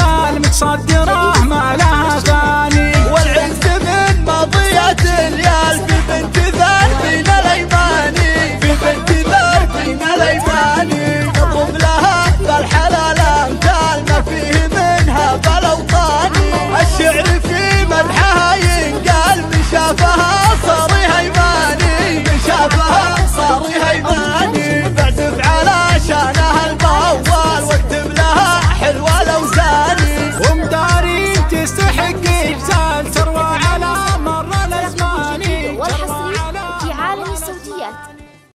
البال متصدره ما له